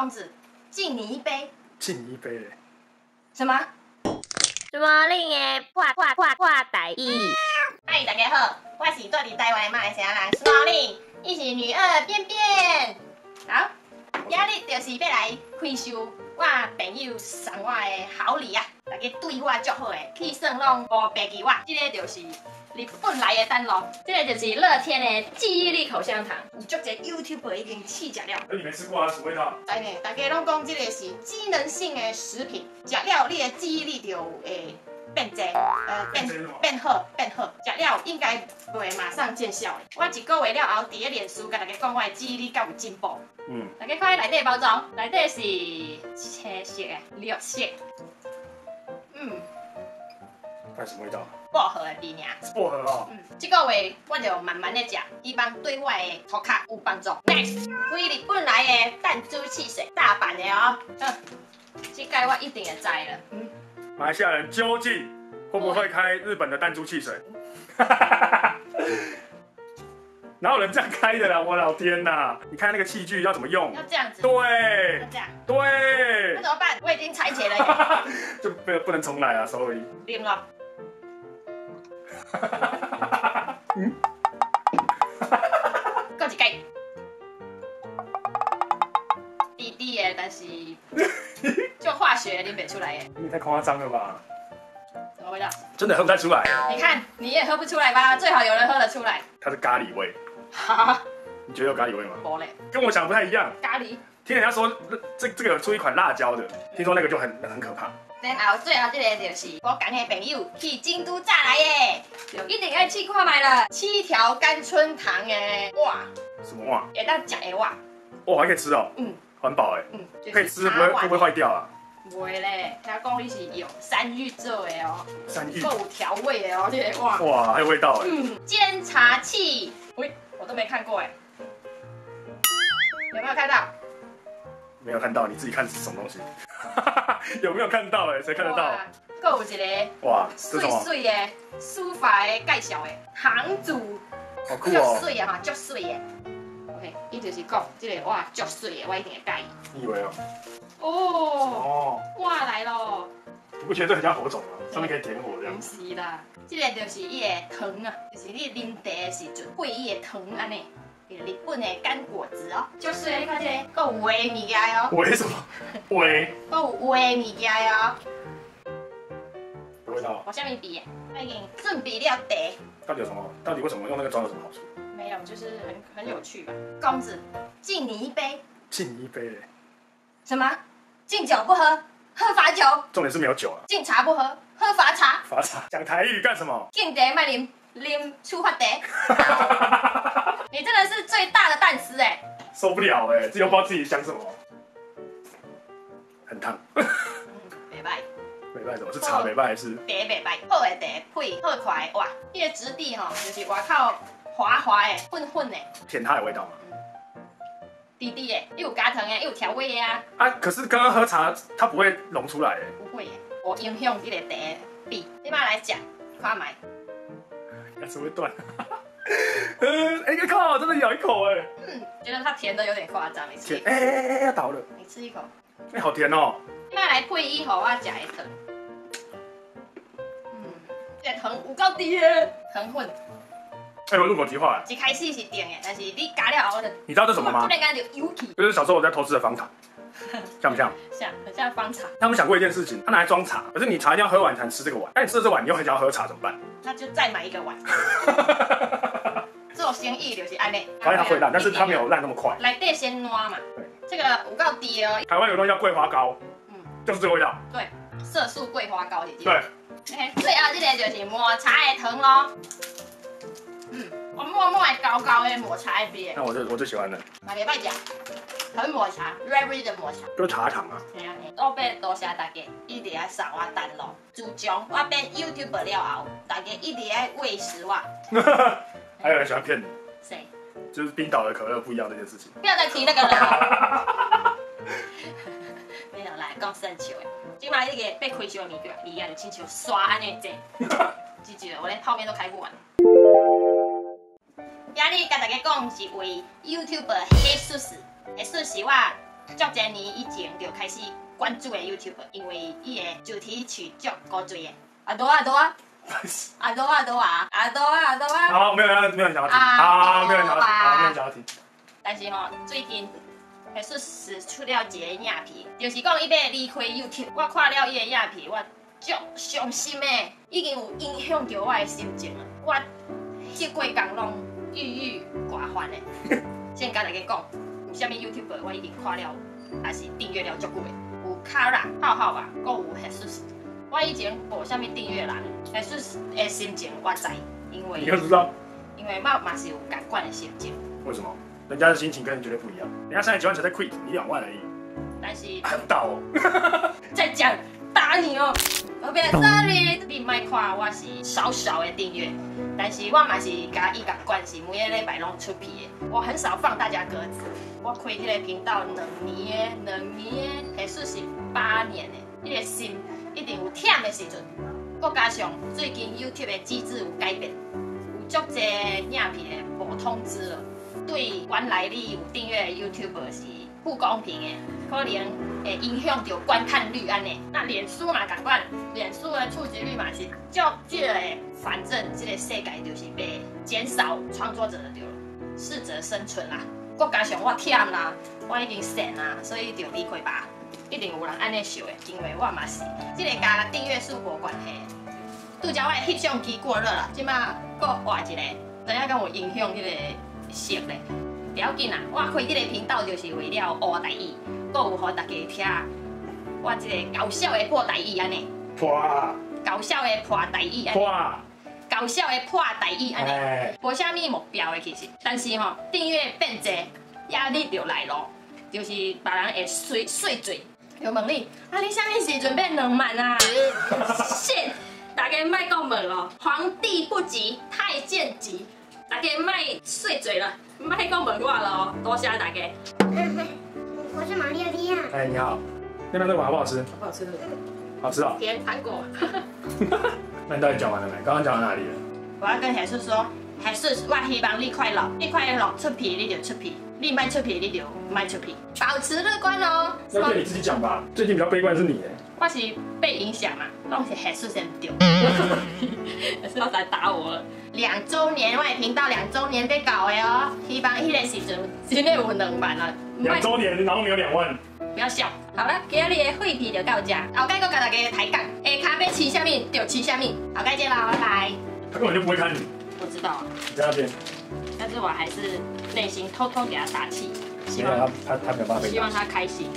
庄子，敬你一杯。敬你一杯嘞？什么？什么令的破台语？嗨，大家好，我是住伫台湾的马来西亚人，什么令，伊是女二便便。好，今日就是要来开箱我朋友送我的好礼啊！大家对我足好诶，去算拢无白给我。这个就是日本来的蛋咯，这个就是乐天的记忆力口香糖。有足侪 YouTuber 已经试食了，你没吃过啊？什么味道？真诶，大家拢讲这个是机能性的食品，食了你的记忆力就会变侪，变好。食了应该袂马上见效诶。我一个月了后，伫个脸书甲大家讲我的记忆力较有进步。大家看内底包装，内底是青色诶，绿色。那什么味道？薄荷的味呢？是薄荷哦。这个月我就慢慢的吃，希望对我的头壳有帮助。Next， 为日本来的弹珠汽水，大阪的哦。这届我一定会知了。马来西亚人究竟会不会开日本的弹珠汽水？哪有人这样开的啦！我老天呐！你看那个器具要怎么用？要这样子。对。要这样。对。那怎么办？我已经拆解了。就不能重来啊 ，sorry。零了。够一盖。滴滴的，但是就化学拎不出来耶。你太夸张了吧？什么味道？真的喝不太出来。你看，你也喝不出来吧？最好有人喝得出来。它是咖喱味。哈？你觉得有咖喱味吗？不嘞，跟我想不太一样。咖喱。听人家说，这个有出一款辣椒的，听说那个就很可怕。然后最后这个就是我讲的朋友去京都炸来耶，就一定要去看卖了。7条甘春糖的哇。什么哇？也当假的哇。哇，还可以吃哦。环保哎。可以吃，不会坏掉啊。袂嘞，听讲你是用山芋做的哦，山芋够调味的哦，这个哇哇还有味道哎。煎茶器，喂，我都没看过哎，有没有看到？没有看到，你自己看是什么东西？有没有看到哎？谁看得到？够有一个哇，碎碎的书法的介绍哎，行组，好酷哦，碎啊嘛，足碎耶。OK， 伊就是讲这个哇，足碎的，我一定会介意。你以为哦？哦，哇来咯！你不觉得这很像火种吗？上面可以点火这样。不是啦，这个就是伊的糖啊，就是你啉茶的时阵配伊的糖安尼，日本的干果子哦。就是你看这个，够有味的物件哦。味什么？味。够有味的物件哦。有味道。我下面比，我已经准备了茶。到底有什么？到底为什么用那个装有什么好处？没有，就是很有趣吧。公子，敬你一杯。敬你一杯嘞。什么？敬酒不喝，喝罚酒。重点是没有酒啊。敬茶不喝，喝罚茶。罚茶。讲台语干什么？敬茶卖啉，啉出发茶。你真的是最大的蛋师哎！受不了哎，自己又不知道自己想什么。很烫。袂歹。袂歹什么？是茶袂歹还是？茶袂歹，好的茶配好看的哇，迄个质地吼，就是外口滑滑的、粉粉的。甜它的味道吗？滴滴耶，又有加糖耶，又有调味耶啊！啊，可是刚刚喝茶，它不会溶出来耶。不会耶，我影响你的茶比，你妈来讲，看麦。牙齿会断。哎靠，真的咬一口哎。觉得它甜的有点夸张，你吃一口。哎，要倒了。你吃一口。哎，好甜哦。你妈来配一口我食一糖。这糖有够甜耶，糖粉。哎，我入口即化。一开始是甜的，但是你加了后就……你知道这什么吗？就是小时候我在偷吃的方糖，像不像？像，很像方茶。他们想过一件事情，他拿来装茶，可是你茶一定要喝完才能吃这个碗，但你吃了这碗，你又很想要喝茶，怎么办？那就再买一个碗。做生意就是安尼。反正它会烂，但是它没有烂那么快。来得先暖嘛。对。这个有够低哦。台湾有东西叫桂花糕，就是这个味道。对，色素桂花糕，姐姐。对。最后这个就是抹茶的糖咯。我默默的高高的抹茶一边，那我最喜欢的，买袂歹食，很抹茶 ，very 的抹茶，就是茶糖啊。系啊，我变多谢大家，一直来送我蛋咯。自从我变 YouTuber 了后，大家一直来喂食我。还有人喜欢骗你？谁？就是冰岛的可乐不一样这件事情。不要再提那个人了。没有来讲生肖的，今摆这个被亏销的物件就亲像刷安尼济，记住了，我连泡面都开不完。今日甲大家讲是为 YouTuber 黑素食，黑素食我足侪年以前就开始关注的 YouTube， 因为伊的主题曲足古锥的。啊哆啊哆啊！啊哆啊哆啊！啊哆啊哆啊！好，没有人想要听，好，没有人想要听，好，没有人想要听。但是吼，最近黑术士出了一个影片，就是讲伊要离开 YouTube， 我看了伊的影片，我足伤心的，已经有影响到我的心情了。我迄几工拢郁郁寡欢的。先甲大家讲，有啥物 YouTube 我已经看了，也是订阅了足久的。 有卡啦、浩浩啊，阁有黑术士。我以前无啥物订阅人，黑术士的心情我知，因为你要知道，因为嘛嘛是有感官的心情。为什么？人家的心情跟你绝对不一样。人家3.9万才在 quit， 你2万而已。但是很倒哦。再讲打你哦！后边这里你卖看我是少少的订阅，但是我嘛是甲伊感官是每个礼拜拢出片的。我很少放大家鸽子。 我开这个频道两年，黑术士8年的，你的心一定有忝的时阵。佮加上最近 YouTube 的机制有改变，有足侪影片无通知了，对原来你有订阅的 YouTuber 是不公平的，可能会影响到观看率安尼。那脸书嘛同款，脸书的触及率嘛是足低的，反正这个世界就是被减少创作者对了，适者生存啦。 我加上我忝啦，我已经闲啦，所以就离开吧。一定有人安尼想的，因为我嘛是。这个甲订阅数无关系。拄则我的翕相机过热啦，即马搁换一个，知影敢有影响迄个色咧？不要紧啦，我开这个频道就是为了学台语，搁有互大家听我这个搞笑的破台语安尼。破！搞笑的破台语安尼。破！ 搞笑的破台语安尼，无啥物目标的其实，但是吼订阅变侪，压力就来咯，就是别人会碎嘴，就问你，啊你啥物时阵变2万啊？shit， 大家莫讲问咯，皇帝不急太监急，大家莫碎嘴了，莫讲问我咯，多谢大家。我是马里奥蒂亚。哎，你好，那边豆腐好不好吃？不好吃。好吃啊、喔。甜糖果。那你到底讲完了没？刚刚讲到哪里了？我要跟黑术士说，黑术士，我希望你快乐，你快乐出皮你就出皮，你卖出皮你就卖出皮，保持乐观哦。要对你自己讲吧，最近比较悲观是你哎。我是被影响嘛，拢是黑术士丢。黑术士来打我了。2周年，我的频道2周年被搞的哦，希望迄个时阵真的有2万了。2周年，然后没有2万。 不要笑，好了，今日的废片就到这，后盖我跟大家抬杠，下骹要吃什么就吃什么，后盖见啦，拜拜。他根本就不会看你，我知道。你在那边，但是我还是内心偷偷给他打气，希望他没有办法，希望他开心。